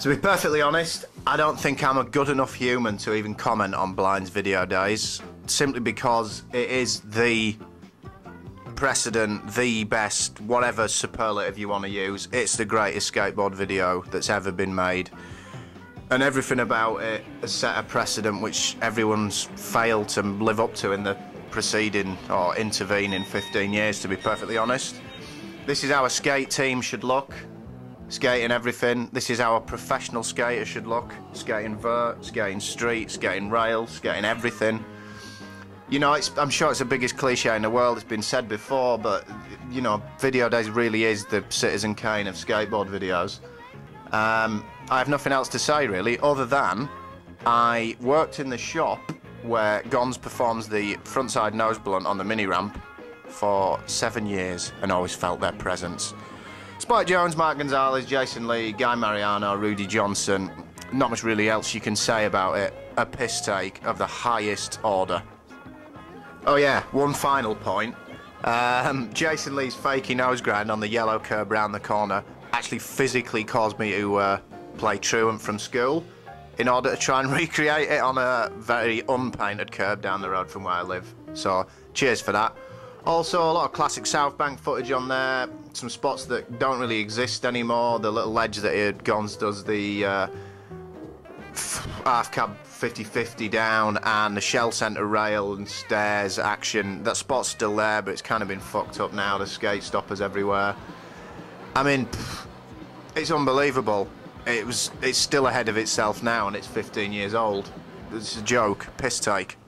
To be perfectly honest, I don't think I'm a good enough human to even comment on Blind's Video Days, simply because it is the precedent, the best, whatever superlative you want to use. It's the greatest skateboard video that's ever been made. And everything about it has set a precedent which everyone's failed to live up to in the preceding or intervening 15 years, to be perfectly honest. This is how a skate team should look. Skating everything. This is how a professional skater should look. Skating vert, skating street, skating rail, skating everything. You know, I'm sure it's the biggest cliche in the world. It's been said before, but, you know, Video Days really is the Citizen Kane of skateboard videos. I have nothing else to say, really, other than I worked in the shop where Gons performs the frontside nose blunt on the mini ramp for 7 years and always felt their presence. Spike Jones, Mark Gonzales, Jason Lee, Guy Mariano, Rudy Johnson. Not much really else you can say about it. A piss take of the highest order. Oh yeah, one final point. Jason Lee's fakey nose grind on the yellow curb round the corner actually physically caused me to play truant from school in order to try and recreate it on a very unpainted curb down the road from where I live. So cheers for that. Also, a lot of classic South Bank footage on there, some spots that don't really exist anymore, the little ledge that Gons does the half cab 50-50 down, and the Shell Centre rail and stairs action. That spot's still there, but it's kind of been fucked up now, the skate stoppers everywhere. I mean, it's unbelievable. It's still ahead of itself now, and it's 15 years old. It's a joke, piss take.